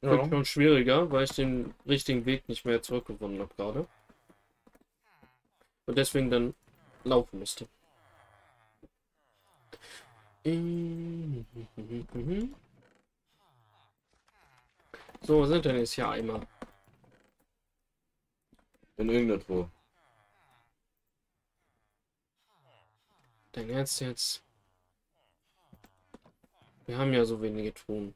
Wird schon schwieriger, weil ich den richtigen Weg nicht mehr zurückgewonnen habe gerade. Und deswegen dann laufen müsste. So, wo sind denn jetzt hier einmal? In irgendwo. Dein Ernst jetzt? Wir haben ja so wenige Truhen.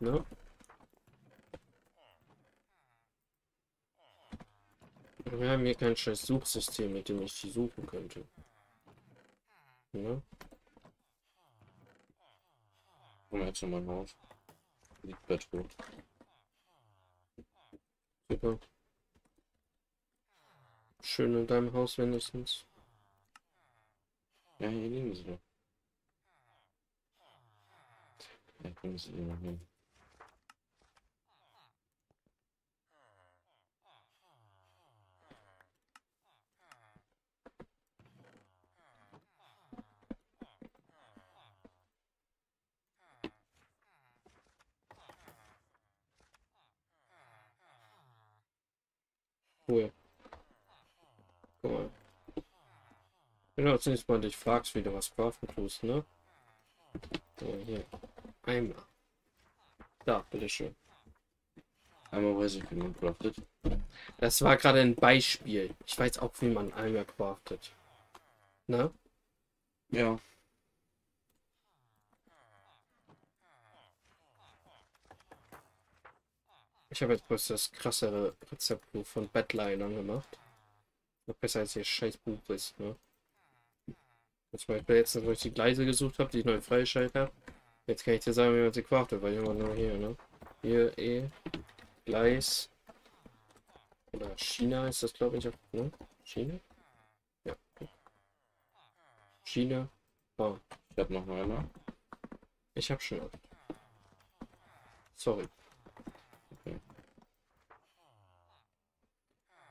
Ne? Wir haben hier kein scheiß Suchsystem, mit dem ich die suchen könnte. Ne? Und jetzt nochmal raus. Liegt bei Tod. Super. Schön in deinem Haus wenigstens. Ja, hier liegen sie doch. Da kommen sie immer hin. Cool. Cool. Genau, zunächst mal dich fragst, wie du was kaufen tust, ne? So, hier. Einmal. Da, bitteschön. Einmal weiß ich, wie man craftet. Das war gerade ein Beispiel. Ich weiß auch, wie man einmal craftet. Ne? Ja. Ich habe jetzt bloß das krassere Rezeptbuch von Bedlinern gemacht. Noch besser als ihr scheiß Buch ist, ne? Jetzt, weil ich letztens, wo ich die Gleise gesucht habe, die ich neu freigeschaltet habe. Jetzt kann ich dir sagen, wie man sie craftet, weil ich immer nur hier, ne? Hier, Gleis. Oder China ist das, glaube ich, ne? China? Ja. China. Oh. Ich habe noch einmal. Ich habe schon. Sorry.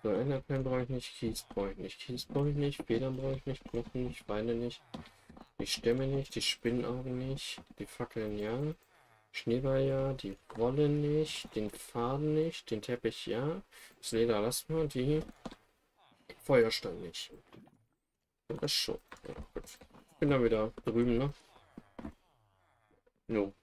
So, Enderperlen brauche ich nicht, Kies brauche ich nicht, Federn brauche ich nicht, Knochen nicht, Beine nicht, die Stämme nicht, die Spinnenaugen nicht, die Fackeln ja, Schneeball ja, die Rolle nicht, den Faden nicht, den Teppich ja, das Leder lassen wir, die Feuerstein nicht. Und das schon. Ja, gut. Ich bin dann wieder drüben, ne? No.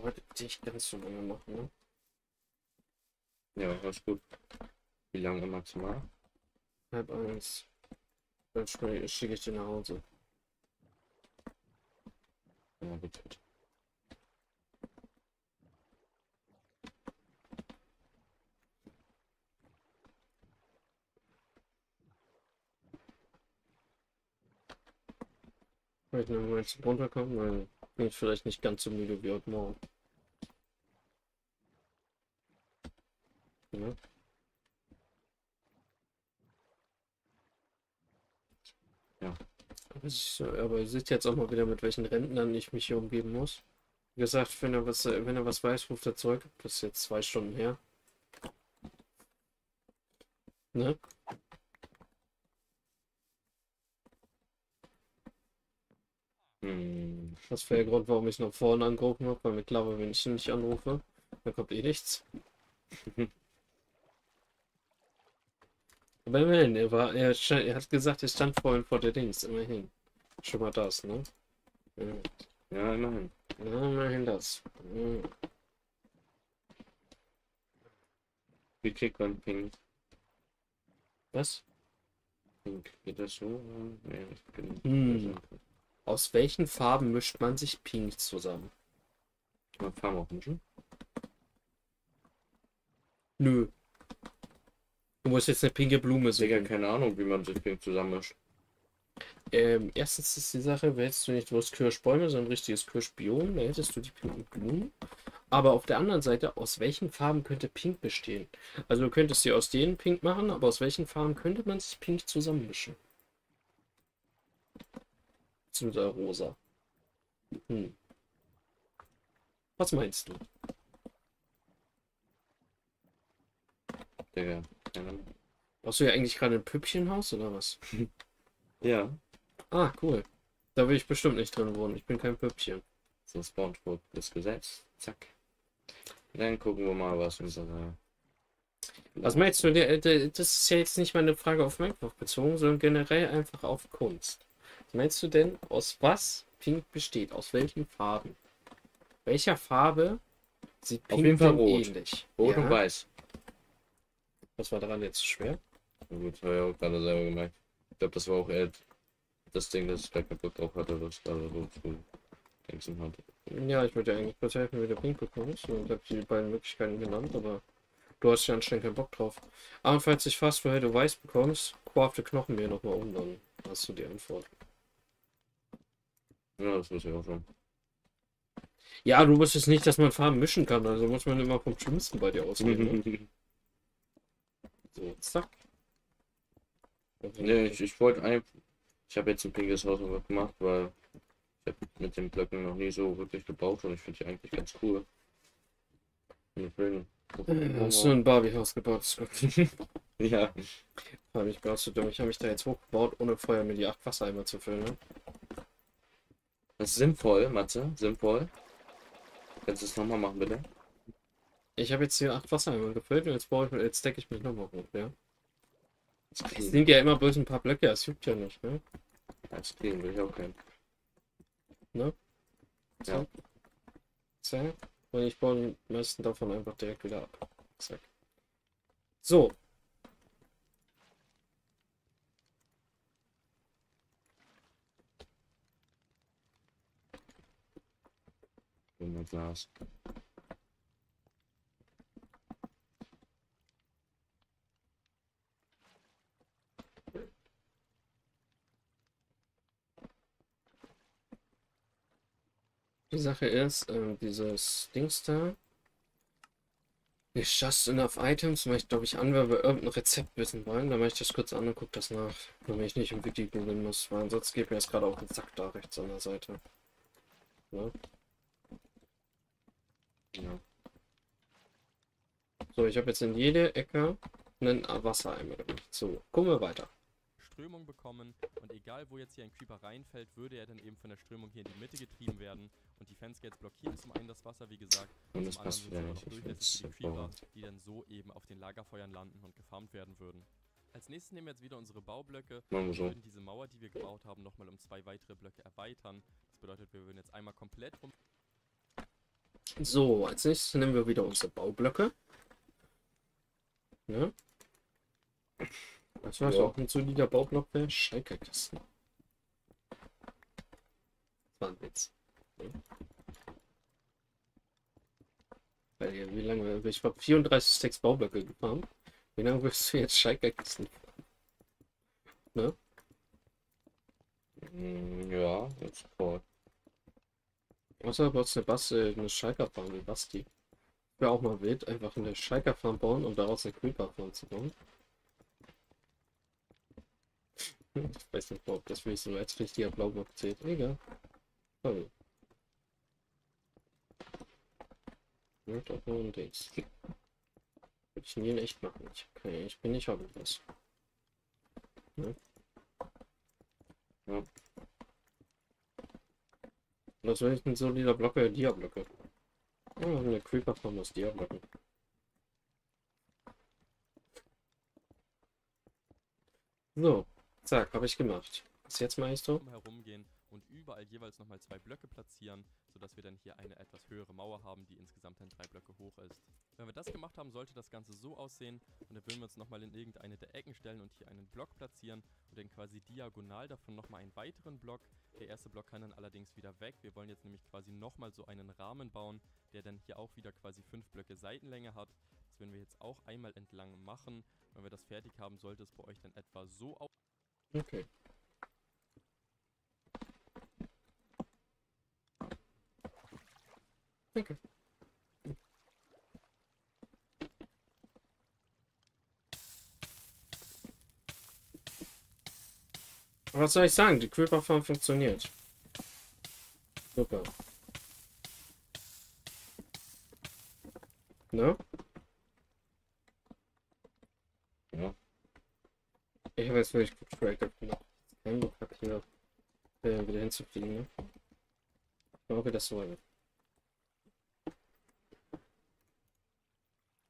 Heute dich ganz so lange machen, ne? Ja, das ist gut. Wie lange maximal? Halb eins. Dann schicke ich dir nach Hause. Ja, bitte. Vielleicht noch mal jetzt runterkommen, weil bin ich vielleicht nicht ganz so müde wie heute Morgen. Ja. Ja. Aber ihr seht jetzt auch mal wieder, mit welchen Rentnern ich mich hier umgeben muss. Wie gesagt, wenn er was weiß, ruft er zurück. Das ist jetzt 2 Stunden her. Ne? Das wäre der Grund, warum ich noch vorne angerufen habe, weil mir klar war, wenn ich ihn nicht anrufe, dann kommt eh nichts. Aber immerhin, er hat gesagt, ich stand vorhin vor der Dings, immerhin. Schon mal das, ne? Ja, immerhin. Ja, immerhin das. Ja. Wie kriegt man Pink? Was? Pink, geht das so? Nee, ich bin nicht. Aus welchen Farben mischt man sich Pink zusammen? Man Farben auch mischen? Nö. Du musst jetzt eine pinke Blume suchen. Ich habe keine Ahnung, wie man sich Pink zusammen mischt. Erstens ist die Sache, hättest du nicht bloß Kirschbäume, sondern ein richtiges Kirschbiom, dann hättest du die pinken Blumen. Aber auf der anderen Seite, aus welchen Farben könnte Pink bestehen? Also du könntest sie aus denen Pink machen, aber aus welchen Farben könnte man sich Pink zusammenmischen? Zu der rosa. Was meinst du? Digga. Ja, warst du ja eigentlich gerade ein Püppchenhaus oder was? Ja. Ah, cool. Da will ich bestimmt nicht drin wohnen. Ich bin kein Püppchen. So, Spawnspruch ist gesetzt. Zack. Dann gucken wir mal, was unsere... Was meinst du? Das ist ja jetzt nicht mal eine Frage auf Minecraft bezogen, sondern generell einfach auf Kunst. Was meinst du denn, aus was Pink besteht? Aus welchen Farben? Welcher Farbe sieht Pink auf jeden Fall rot. Ähnlich? Rot ja. Und weiß. Was war daran jetzt schwer? Na gut, das habe ich auch gerade selber gemerkt. Ich glaube, das war auch eher das Ding, das ich da kaputt drauf hatte, was da so zu denken hatte. Ja, ich würde ja eigentlich kurz helfen, wie der Pink bekommt. Ich habe die beiden Möglichkeiten genannt, aber... Du hast ja anscheinend keinen Bock drauf. Aber falls ich fast vorher du weiß bekommst, crafte Knochen mir nochmal um, dann hast du die Antwort. Ja, das muss ich auch schon. Ja, du wusstest nicht, dass man Farben mischen kann, also muss man immer vom Schlimmsten bei dir ausgehen. Ne? So, zack. Ne, ich wollte einfach... Ich habe jetzt ein pinkes Haus gemacht, weil ich habe mit den Blöcken noch nie so wirklich gebaut und ich finde die eigentlich ganz cool. Deswegen. Hast du ein Barbie-Haus gebaut? Ja. War mich gar zu dumm. Ich habe mich da jetzt hochgebaut, ohne vorher mir die 8 Wassereimer zu füllen. Ne? Das ist sinnvoll, Matze. Sinnvoll. Kannst du es nochmal machen, bitte? Ich habe jetzt hier 8 Wassereimer gefüllt und jetzt decke ich mich nochmal hoch, ja? Es sind ja immer bloß ein paar Blöcke, das juckt ja nicht, ne? Das kriegen will ich auch keinen. Ne? Ja. Zack. Und ich baue den meisten davon einfach direkt wieder ab. Zack. So. Und Glas. Die Sache ist, dieses Dings da. Ich just enough items, weil ich glaube ich anwerbe irgendein Rezept wissen wollen. Da mache ich das kurz an und gucke das nach, damit ich nicht im Wiki googeln muss, weil ansonsten geht mir das gerade auch den Sack da rechts an der Seite. Ne? Ja. So, ich habe jetzt in jede Ecke einen Wassereimer gemacht. So, gucken wir weiter. Strömung bekommen und egal wo jetzt hier ein Creeper reinfällt, würde er dann eben von der Strömung hier in die Mitte getrieben werden und die Fenstergates blockieren zum einen das Wasser, wie gesagt, und zum anderen sind noch durchlässig die Creeper, die dann so eben auf den Lagerfeuern landen und gefarmt werden würden. Als nächstes nehmen wir jetzt wieder unsere Baublöcke und würden diese Mauer, die wir gebaut haben, nochmal um 2 weitere Blöcke erweitern. Das bedeutet, wir würden jetzt einmal komplett rum... So, als nächstes nehmen wir wieder unsere Baublöcke. Ne? Das war ja auch ein solider Baublock der Schalkerkasten. Das war ein Witz. Weil ja, wie lange, ich habe 34 Stacks Baublöcke gefahren. Wie lange wirst du jetzt Schalkerkasten fahren? Ne? Ja, jetzt voll. Außer du brauchst eine Schalkerfarm wie Basti. Wäre auch mal wild, einfach eine Schalkerfarm bauen, um daraus eine Creeperfarm zu bauen. Ich weiß nicht, ob das für so als richtiger Blaublock zählt. Egal. Toll. Wird auch nur ein Dings. Würde ich nie in echt machen. Okay, ich bin nicht hobbylos. Ne? Ja. Was will ich denn so dieser Blocke? Diablöcke. Oh, eine Creeper-Form aus Diablöcken. So. Zack, habe ich gemacht. Was jetzt meinst du? Herumgehen und überall jeweils nochmal 2 Blöcke platzieren, sodass wir dann hier eine etwas höhere Mauer haben, die insgesamt dann 3 Blöcke hoch ist. Wenn wir das gemacht haben, sollte das Ganze so aussehen und dann würden wir uns nochmal in irgendeine der Ecken stellen und hier einen Block platzieren und dann quasi diagonal davon nochmal einen weiteren Block. Der erste Block kann dann allerdings wieder weg. Wir wollen jetzt nämlich quasi nochmal so einen Rahmen bauen, der dann hier auch wieder quasi 5 Blöcke Seitenlänge hat. Das werden wir jetzt auch einmal entlang machen. Wenn wir das fertig haben, sollte es bei euch dann etwa so aussehen. Okay. Danke. Was soll ich sagen? Die Creeper-Farm funktioniert. Super. Ne? Ich habe jetzt wirklich gut gecraftet gemacht. Kein Bock hab hier wieder hinzufliegen, ne? Ich glaube, das soll.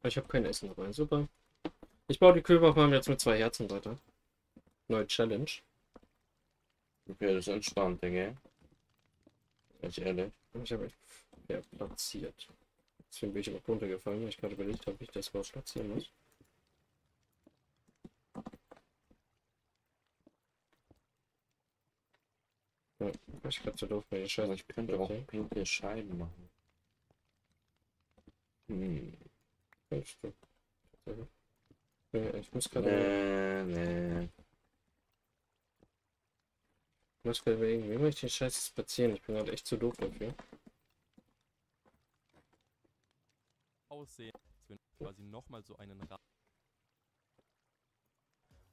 Ich habe kein Essen dabei, super. Ich baue die Kühlbaufarm jetzt mit 2 Herzen weiter. Neue Challenge. Okay, das ist entspannt, Digga. Ganz ehrlich. Ich habe echt platziert. Deswegen bin ich auch runtergefallen, weil ich gerade überlegt habe, ob ich das Haus platzieren muss. Ja, ich glaube, so doof mir die Scheiße. Ich könnte auch pinke Scheiben machen. Hm. Ich muss gerade. Ich muss gerade überlegen, wie muss ich den Scheiß spazieren? Ich bin gerade echt zu doof dafür. Aussehen, wenn wir quasi nochmal so einen Rad.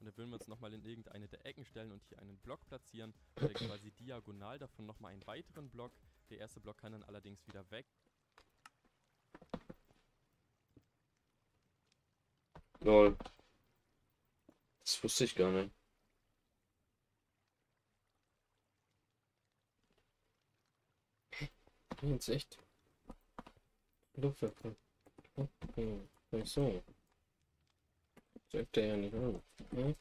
Und dann würden wir uns nochmal in irgendeine der Ecken stellen und hier einen Block platzieren. Oder quasi diagonal davon nochmal einen weiteren Block. Der erste Block kann dann allerdings wieder weg. Lol. Das wusste ich gar nicht. Jetzt echt Luft davon. So. Sagt der ja nicht an. Hm?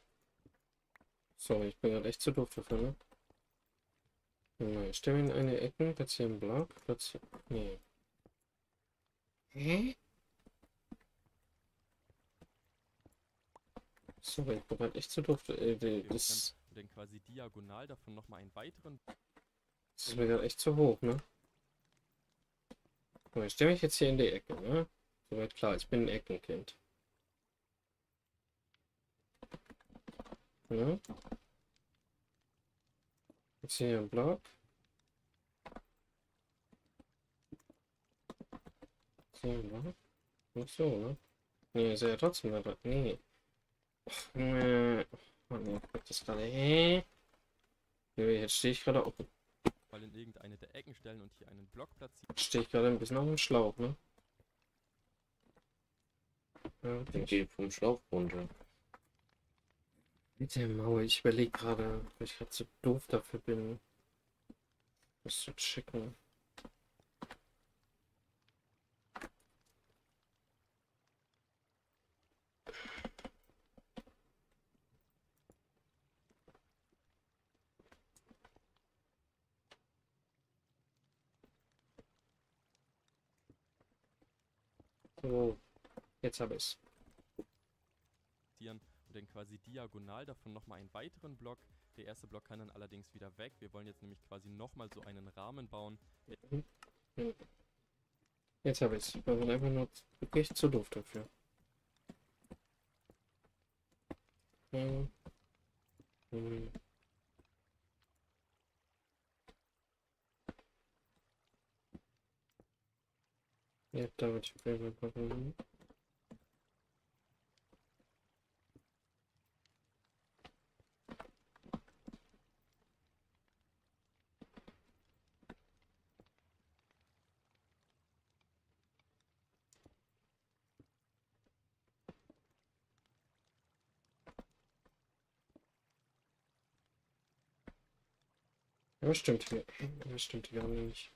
Sorry, ich bin gerade echt zu doof dafür, ne? Ja, ich stelle in eine Ecke, platziere einen Block, platziere. Nee. Hä? Sorry, ich bin gerade echt zu doof. Das dann quasi diagonal davon nochmal einen weiteren. Das ist mir gerade echt zu hoch, ne? So, ich stelle mich jetzt hier in die Ecke, ne? Soweit klar, ich bin ein Eckenkind. Ja. Jetzt hier ein Block. Jetzt hier ein Block. Nicht so, ne? Ne, ist ja trotzdem ein Block. Nee. Ne. Oh ne, das gerade. Hä? Ne, jetzt stehe ich gerade auf. Mal in irgendeine der Ecken stellen und hier einen Block platzieren. Stehe ich gerade ein bisschen auf dem Schlauch, ne? Ja, ich gehe vom Schlauch runter. Bitte Maul, ich überlege gerade, weil ich gerade zu doof dafür bin, was zu checken. So, jetzt habe ich es. Und dann quasi diagonal davon nochmal einen weiteren Block. Der erste Block kann dann allerdings wieder weg. Wir wollen jetzt nämlich quasi nochmal so einen Rahmen bauen. Jetzt habe ich es. Ich bin einfach nur wirklich zu doof dafür. Ja, da würde ich mal gucken. Ja, stimmt hier. Ja, stimmt hier gar nicht.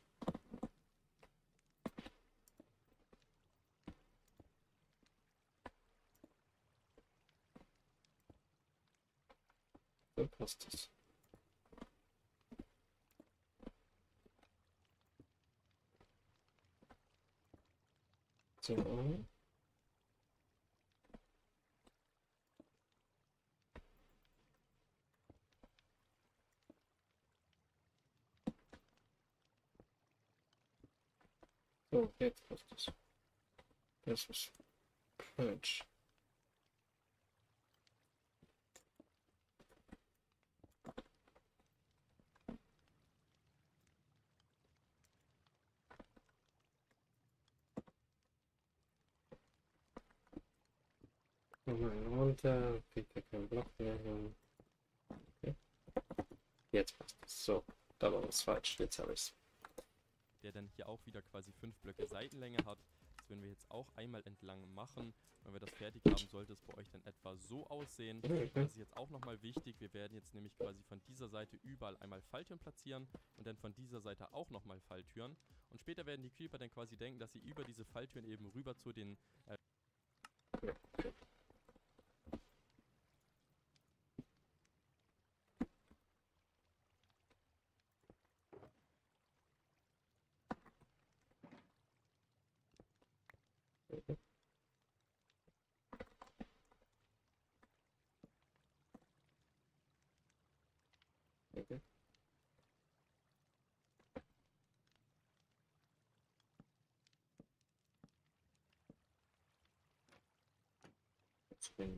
So passt das. So. So, jetzt passt es. Das ist falsch. Nochmal runter, kriegt er keinen Block mehr hin. Okay. Jetzt passt es. So, da war was falsch. Jetzt habe ich es. Der dann hier auch wieder quasi 5 Blöcke Seitenlänge hat, rechts werden wir jetzt auch einmal entlang machen. Wenn wir das fertig haben, sollte es bei euch dann etwa so aussehen. Das ist jetzt auch nochmal wichtig. Wir werden jetzt nämlich quasi von dieser Seite überall einmal Falltüren platzieren und dann von dieser Seite auch nochmal Falltüren. Und später werden die Creeper dann quasi denken, dass sie über diese Falltüren eben rüber zu den...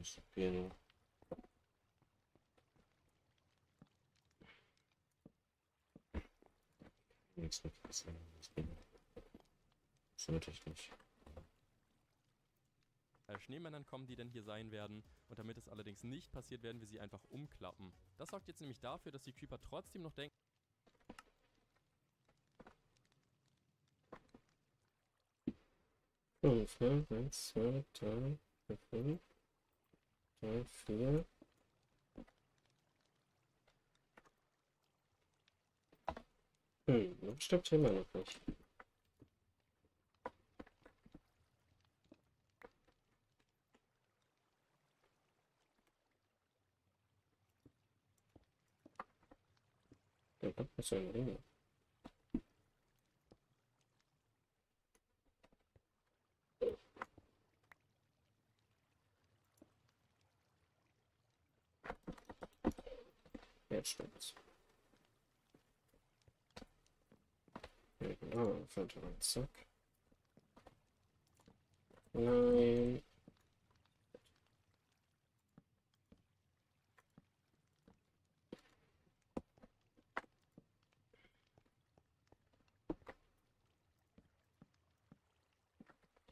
Spielen. Nichts mit Kassen. Das wird echt nicht. Schneemännern kommen, die denn hier sein werden. Und damit es allerdings nicht passiert, werden wir sie einfach umklappen. Das sorgt jetzt nämlich dafür, dass die Creeper trotzdem noch denken. Fünf, eins, zwei, drei, vier. 4. Stimmt immer noch nicht. Der kommt mit seinen Ringen. Stimmt. Ja, genau, fällt mal zack. Nein.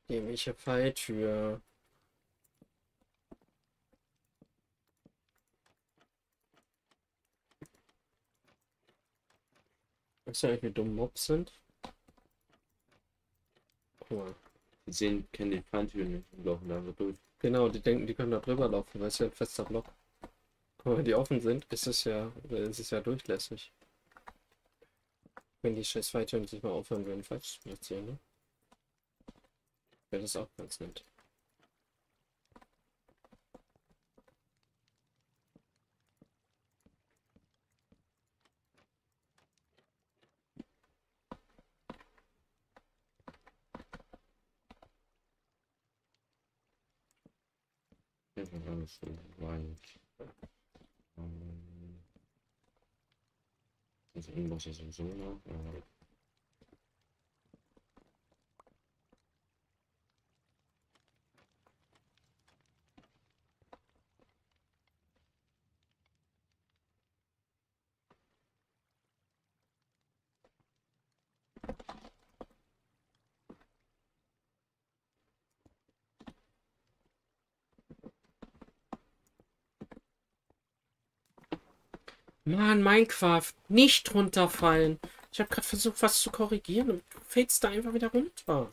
Die welche Falltür. Weißt du eigentlich, wie dumm Mobs sind? Cool. Die sehen, kennen die Falltüren nicht und laufen da einfach durch. Genau, die denken, die können da drüber laufen, weil es ja ein fester Block. Aber wenn die offen sind, ist es ja durchlässig. Wenn die scheiß Falltüren sich mal aufhören würden, falsch zu platzieren, ne? Wäre das auch ganz nett. Also irgendwas ist sowieso noch. Mann, Minecraft, nicht runterfallen. Ich habe gerade versucht, was zu korrigieren und du fällst da einfach wieder runter.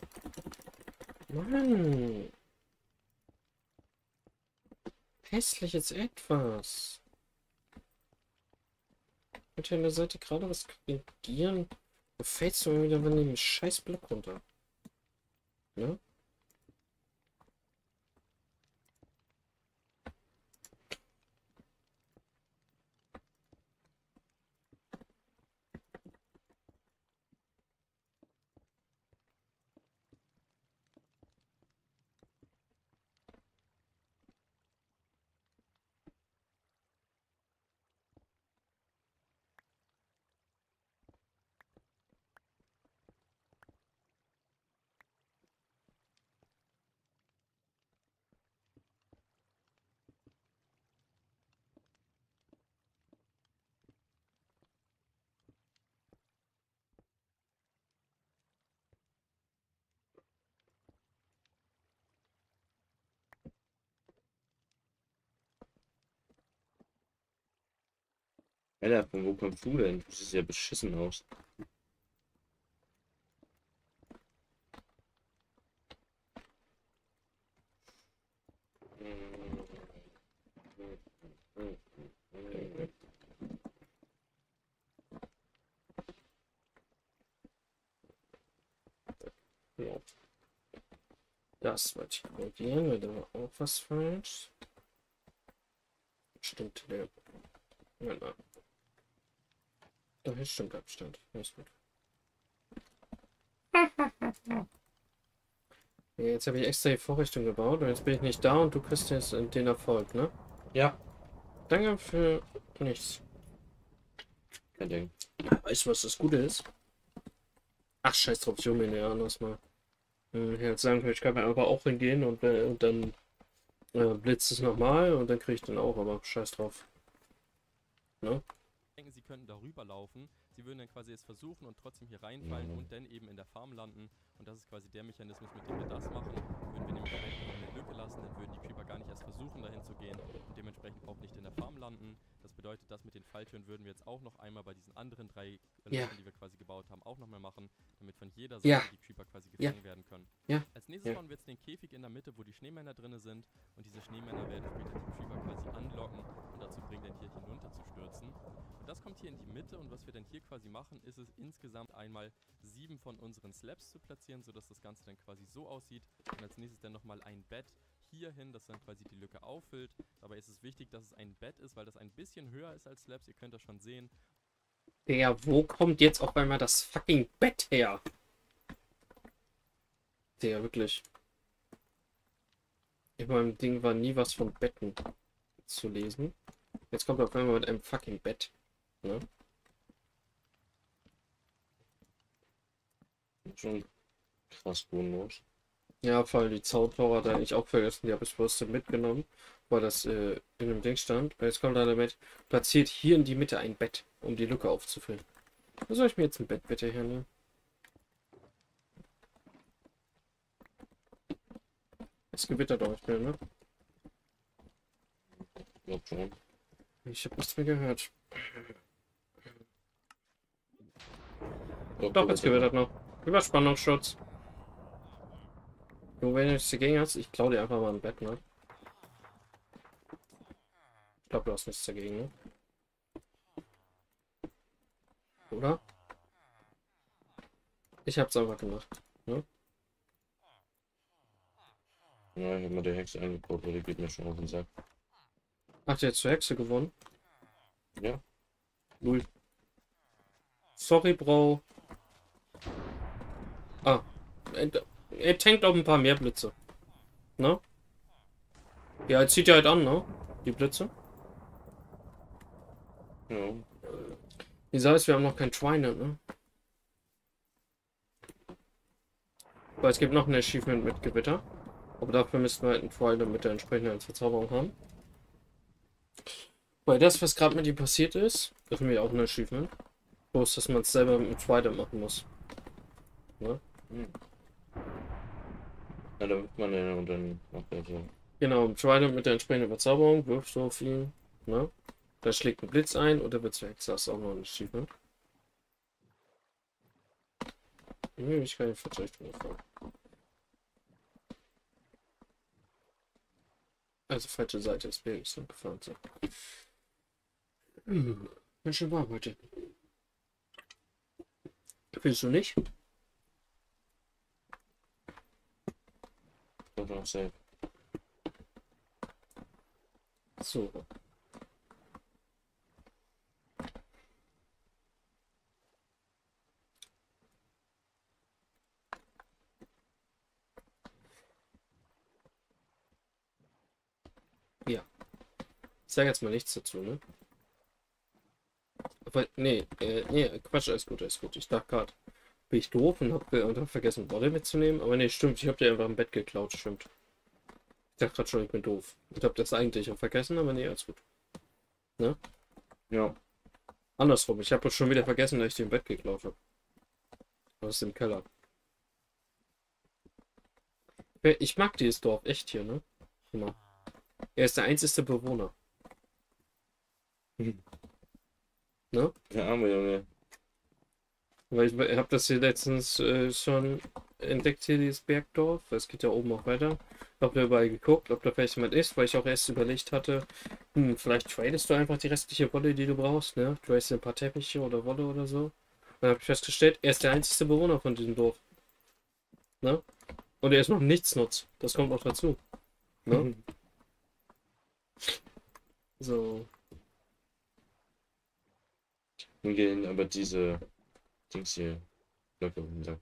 Mann. Hässlich jetzt etwas. Ich wollte an der Seite gerade was korrigieren. Du fällst du wieder von dem scheiß Block runter. Ja? Alter, von wo kommst du denn? Du siehst ja beschissen aus. Das wollte ich probieren, weil da war auch was falsch. Stimmt, der. Moment mal. Doch, jetzt stimmt Abstand. Alles gut. Jetzt habe ich extra die Vorrichtung gebaut und jetzt bin ich nicht da und du kriegst jetzt den Erfolg, ne? Ja. Danke für nichts. Kein Ding. Weißt du, was das Gute ist? Ach, scheiß drauf, ich hole mir ja anders mal. Ich hätte sagen können, ich kann mir aber auch hingehen und dann blitzt es nochmal und dann kriege ich den auch, aber scheiß drauf. Ne? Denken, sie könnten darüber laufen, sie würden dann quasi es versuchen und trotzdem hier reinfallen und dann eben in der Farm landen. Und das ist quasi der Mechanismus, mit dem wir das machen. Würden wir nämlich eine Lücke lassen, dann würden die Creeper gar nicht erst versuchen, dahin zu gehen und dementsprechend auch nicht in der Farm landen. Das bedeutet, das mit den Falltüren würden wir jetzt auch noch einmal bei diesen anderen drei Löchern, die wir quasi gebaut haben, auch nochmal machen, damit von jeder Seite die Creeper quasi gefangen werden können. Als nächstes bauen wir jetzt den Käfig in der Mitte, wo die Schneemänner drin sind. Und diese Schneemänner werden später die Creeper quasi anlocken und dazu bringen, dann hier hinunterzustürzen. Und das kommt hier in die Mitte und was wir dann hier quasi machen, ist es insgesamt einmal 7 von unseren Slabs zu platzieren, sodass das Ganze dann quasi so aussieht. Und als nächstes dann nochmal ein Bett hier hin, das dann quasi die Lücke auffüllt. Dabei ist es wichtig, dass es ein Bett ist, weil das ein bisschen höher ist als Slabs. Ihr könnt das schon sehen. Digga, wo kommt jetzt auf einmal das fucking Bett her? Digga, wirklich. In meinem Ding war nie was von Betten zu lesen. Jetzt kommt auf einmal mit einem fucking Bett. Ne? Schon krass bonus. Ja, vor allem die Zauberer, da ich auch vergessen, die habe ich bloß mitgenommen, weil das in dem Ding stand. Jetzt kommt er damit, platziert hier in die Mitte ein Bett, um die Lücke aufzufüllen. Wo soll ich mir jetzt ein Bett bitte hernehmen? Es gewittert auch nicht mehr, ne? Ja, schon. Ich habe nichts mehr gehört. Ja, doch, es gewittert noch. Überspannungsschutz. Nur wenn du nichts dagegen hast, ich klaue dir einfach mal ein Bett, ne? Ich glaube, du hast nichts dagegen, ne? Oder? Ich hab's einfach gemacht, ne? Nein, ich hab mal der Hexe angebaut, weil die geht mir schon auf den Sack. Ach, der hat zur Hexe gewonnen? Ja. Null. Sorry, Bro. Ah. Er tankt auch ein paar mehr Blitze. Ne? Ja, jetzt zieht er halt an, ne? Die Blitze. Ja. Die Sache ist, wir haben noch kein Schweine, ne? Weil es gibt noch ein Achievement mit Gewitter. Aber dafür müssen wir halt ein Schweine mit der entsprechenden Verzauberung haben. Weil das, was gerade mit ihm passiert ist, ist nämlich auch ein Achievement. Bloß, dass man es selber mit einem Schweine machen muss. Ne? Hm. Ja, da wirft man den und dann macht er so. Genau, im Trident mit der entsprechenden Verzauberung wirft so viel, ne? Da schlägt ein Blitz ein und der wird weg. Das ist auch noch ein Schiebe. Ich kann die Verzeichnung fahren. Also falsche Seite des Bildes und gefahren sind. Ganz schön warm heute. Findest du nicht? Noch selbst. So. Ja. Ich sage jetzt mal nichts dazu, ne? Aber nee, nee, Quatsch, alles gut, alles gut. Ich dachte gerade, bin ich doof und hab vergessen, Body mitzunehmen. Aber nee, stimmt, ich hab dir einfach im Bett geklaut, stimmt. Ich dachte gerade schon, ich bin doof. Ich hab das eigentlich auch vergessen, aber nee, alles gut. Ne? Ja. Andersrum, ich hab das schon wieder vergessen, dass ich dir im Bett geklaut habe. Aus dem Keller. Ich mag dieses Dorf echt hier, ne? Genau. Er ist der einzige Bewohner. Ne? Der arme Junge. Weil ich habe das hier letztens schon entdeckt, hier dieses Bergdorf. Es geht ja oben auch weiter. Hab da überall geguckt, ob da vielleicht jemand ist, weil ich auch erst überlegt hatte, vielleicht tradest du einfach die restliche Wolle, die du brauchst, ne? Du hast ein paar Teppiche oder Wolle oder so. Dann habe ich festgestellt, er ist der einzige Bewohner von diesem Dorf. Ne? Und er ist noch nichts nutzt. Das kommt noch dazu. Ne? Mhm. So. Hingehen aber diese Dings hier Blöcke runter.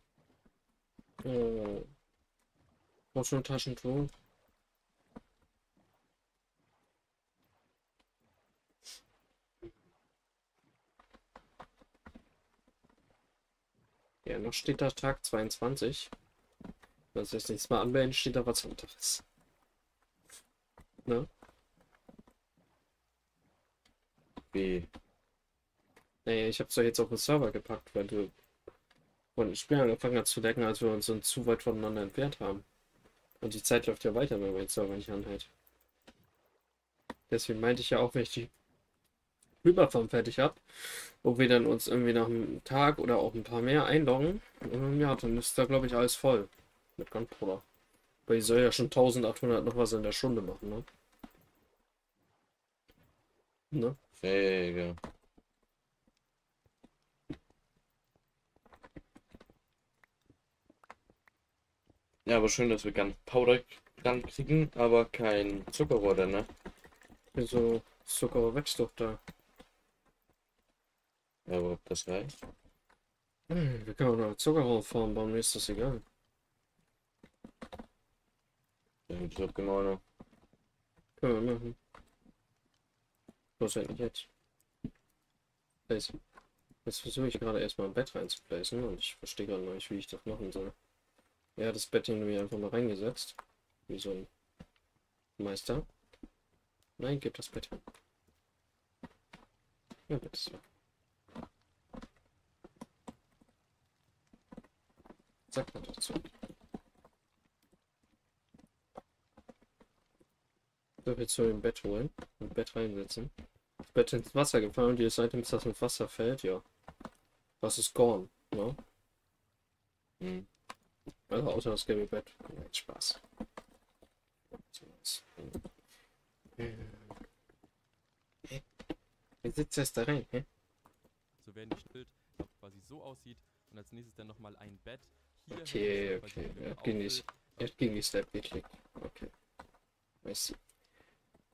Brauchst du ein Taschentuch? Ja, noch steht da Tag 22. Das heißt, nächstes Mal anmelden, steht da was anderes. Ne? Wie? Naja, ich hab's doch jetzt auf den Server gepackt, weil du und ich bin angefangen zu lecken, als wir uns zu weit voneinander entfernt haben. Und die Zeit läuft ja weiter, wenn man den Server nicht anhält. Deswegen meinte ich ja auch, wenn ich die Überform fertig habe, ob wir dann uns irgendwie nach einem Tag oder auch ein paar mehr einloggen, ja, dann ist da glaube ich alles voll mit Gunpowder. Weil ich soll ja schon 1800 noch was in der Stunde machen, ne? Ne? Fähiger. Ja, aber schön, dass wir Gunpowder dann kriegen, aber kein Zuckerrohr dann, ne? Wieso? Zuckerrohr wächst doch da. Ja, aber ob das reicht? Wir können auch noch Zuckerrohrform bauen, mir ist das egal. Ja, ich glaube genau noch. Können wir machen. Was halt nicht jetzt. Jetzt versuche ich gerade erstmal ein Bett reinzuplaisen und ich verstehe gerade noch nicht, wie ich das machen soll. Ja, das Bettchen mir einfach mal reingesetzt. Wie so ein Meister. Nein, gib das Bett hin. Ja, bitte so. Sagt man dazu. Ich darf jetzt so ein Bett holen und Bett reinsetzen. Das Bett ins Wasser gefallen und ihr seid im Sass mit Wasser fällt, ja. Was ist gone, ne? Hm. Also außer das gelbe Bett. Nein, Spaß. Hey, wer sitzt das da rein, hä? So werden die Schild quasi so aussieht und als nächstes dann nochmal ein Bett. Hier okay. Er hat gegen die Step geklickt. Okay.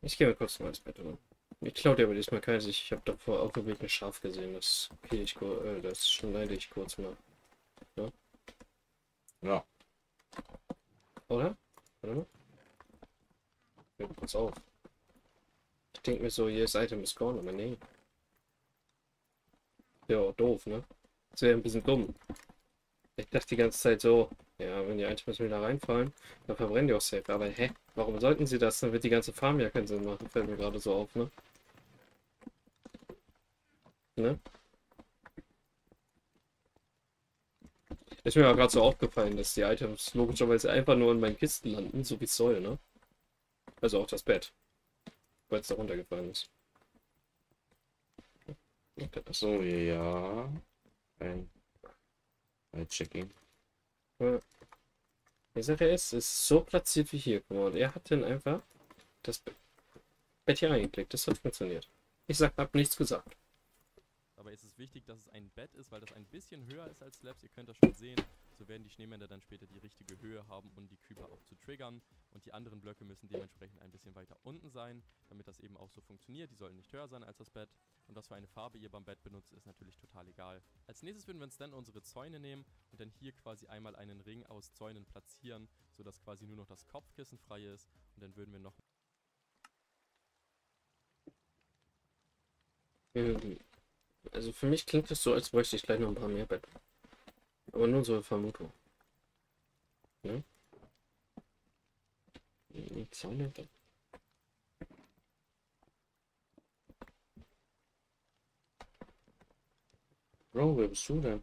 Ich gehe mal kurz mal ins Bett, oder? Ich klaue dir aber diesmal keinen sich. Ich habe davor auf dem Weg ein Schaf gesehen. Das okay, das schneide ich kurz mal. Ja. Ja. Oder? Warte mal. Ich bin kurz auf. Ich denke mir so, jedes Item ist gone, aber nee. Ja, doof, ne? Das wäre ein bisschen dumm. Ich dachte die ganze Zeit so, ja, wenn die Items wieder reinfallen, dann verbrennen die auch safe. Aber hä? Warum sollten sie das? Dann wird die ganze Farm ja keinen Sinn machen. Fällt mir gerade so auf, ne? Ne? Ist mir gerade so aufgefallen, dass die Items logischerweise einfach nur in meinen Kisten landen, so wie es soll, ne? Also auch das Bett. Weil es da runtergefallen ist. Achso, ja. Ein Checking. Die Sache ist so platziert wie hier. Guck mal, und er hat dann einfach das Bett hier reingeklickt. Das hat funktioniert. Ich hab nichts gesagt. Aber es ist wichtig, dass es ein Bett ist, weil das ein bisschen höher ist als Slabs. Ihr könnt das schon sehen. So werden die Schneemänner dann später die richtige Höhe haben, um die Creeper auch zu triggern. Und die anderen Blöcke müssen dementsprechend ein bisschen weiter unten sein, damit das eben auch so funktioniert. Die sollen nicht höher sein als das Bett. Und was für eine Farbe ihr beim Bett benutzt, ist natürlich total egal. Als nächstes würden wir uns dann unsere Zäune nehmen und dann hier quasi einmal einen Ring aus Zäunen platzieren, sodass quasi nur noch das Kopfkissen frei ist. Und dann würden wir noch... Also für mich klingt das so, als bräuchte ich gleich noch ein paar mehr Betten. Aber nur so eine Vermutung. Ne? Die Zäune da. Bro, wer bist du denn?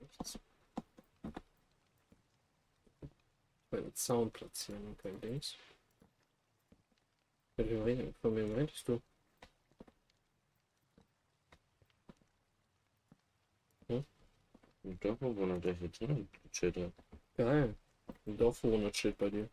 Nichts. Ich will einen Zaun platzieren und kein Dings. Von wem meintest du? Ein Dorfbewohner, der hier drin gechillt hat. Geil. Ein Dorfbewohner chillt bei dir.